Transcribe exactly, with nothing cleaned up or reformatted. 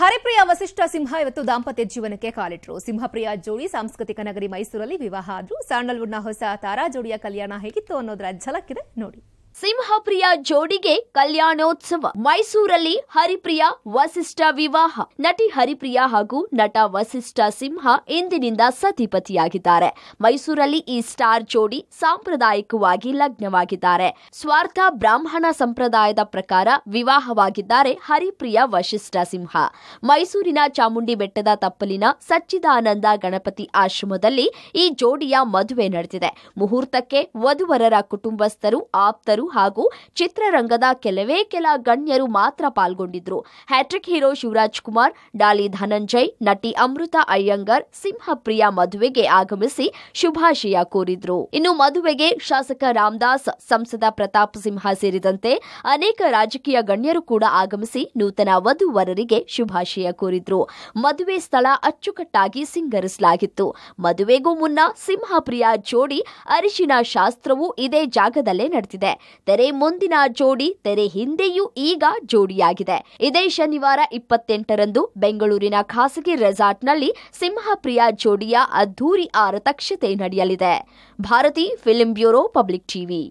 ಹರಿಪ್ರಿಯ ವಸಿಷ್ಠ ಸಿಂಹ ಇವತ್ತು ದಾಂಪತ್ಯ ಜೀವನಕ್ಕೆ ಕಾಲಿಟ್ಟರು. ಸಿಂಹಪ್ರಿಯ ಜೋಡಿ ಸಾಂಸ್ಕೃತಿಕ ನಗರಿ ಮೈಸೂರಲ್ಲಿ ವಿವಾಹ ಆದ್ರು. ಸ್ಯಾಂಡಲ್ವುಡ್ನ ಹೊಸ ತಾರಾ ಜೋಡಿಯ ಕಲ್ಯಾಣ ಹೇಗಿತ್ತು ಅನ್ನೋದರ ಝಲಕಿದೆ ನೋಡಿ. ಸಿಂಹಪ್ರಿಯ ಜೋಡಿಗೆ ಕಲ್ಯಾಣೋತ್ಸವ ಮೈಸೂರಲ್ಲಿ ಹರಿಪ್ರಿಯ ವಸಿಷ್ಠ ವಿವಾಹ. ನಟಿ ಹರಿಪ್ರಿಯ ಹಾಗೂ ನಟ ವಸಿಷ್ಠ ಸಿಂಹ ಇಂದಿನಿಂದ ಸತಿಪತಿಯಾಗಿದ್ದಾರೆ. ಮೈಸೂರಲ್ಲಿ ಈ ಸ್ಟಾರ್ ಜೋಡಿ ಸಾಂಪ್ರದಾಯಿಕವಾಗಿ ಲಗ್ನವಾಗಿದ್ದಾರೆ. ಸ್ವಾರ್ಥ ಬ್ರಾಹ್ಮಣ ಸಂಪ್ರದಾಯದ ಪ್ರಕಾರ ವಿವಾಹವಾಗಿದ್ದಾರೆ ಹರಿಪ್ರಿಯ ವಸಿಷ್ಠ ಸಿಂಹ. ಮೈಸೂರಿನ ಚಾಮುಂಡಿ ಬೆಟ್ಟದ ತಪ್ಪಲಿನ ಸಚ್ಚಿದಾನಂದ ಗಣಪತಿ ಆಶ್ರಮದಲ್ಲಿ ಈ ಜೋಡಿಯ ಮದುವೆ ನಡೆದಿದೆ. ಮುಹೂರ್ತಕ್ಕೆ ವಧುವರರ ಕುಟುಂಬಸ್ಥರು, ಆಪ್ತರು ಹಾಗೂ ಚಿತ್ರರಂಗದ ಕೆಲವೇ ಕೆಲ ಗಣ್ಯರು ಮಾತ್ರ ಪಾಲ್ಗೊಂಡಿದ್ರು. ಹ್ಯಾಟ್ರಿಕ್ ಹೀರೋ ಶಿವರಾಜ್ ಕುಮಾರ್, ಡಾಲಿ ಧನಂಜಯ್, ನಟಿ ಅಮೃತ ಅಯ್ಯಂಗರ್ ಸಿಂಹಪ್ರಿಯ ಮದುವೆಗೆ ಆಗಮಿಸಿ ಶುಭಾಶಯ ಕೋರಿದ್ರು. ಇನ್ನು ಮದುವೆಗೆ ಶಾಸಕ ರಾಮದಾಸ್, ಸಂಸದ ಪ್ರತಾಪ್ ಸಿಂಹ ಸೇರಿದಂತೆ ಅನೇಕ ರಾಜಕೀಯ ಗಣ್ಯರು ಕೂಡ ಆಗಮಿಸಿ ನೂತನ ವಧುವರರಿಗೆ ಶುಭಾಶಯ ಕೋರಿದ್ರು. ಮದುವೆ ಸ್ಥಳ ಅಚ್ಚುಕಟ್ಟಾಗಿ ಸಿಂಗರಿಸಲಾಗಿತ್ತು. ಮದುವೆಗೂ ಮುನ್ನ ಸಿಂಹಪ್ರಿಯ ಜೋಡಿ ಅರಿಶಿನ ಶಾಸ್ತ್ರವೂ ಇದೇ ಜಾಗದಲ್ಲೇ ನಡೆದಿದೆ. ತೆರೆ ಮುಂದಿನ ಜೋಡಿ ತೆರೆ ಹಿಂದೆಯೂ ಈಗ ಜೋಡಿಯಾಗಿದೆ. ಇದೇ ಶನಿವಾರ ಇಪ್ಪತ್ತೆಂಟರಂದು ಬೆಂಗಳೂರಿನ ಖಾಸಗಿ ರೆಸಾರ್ಟ್ನಲ್ಲಿ ಸಿಂಹಪ್ರಿಯ ಜೋಡಿಯ ಅದ್ಧೂರಿ ಆರತಕ್ಷತೆ ನಡೆಯಲಿದೆ. Bharathi film bureau, public TV.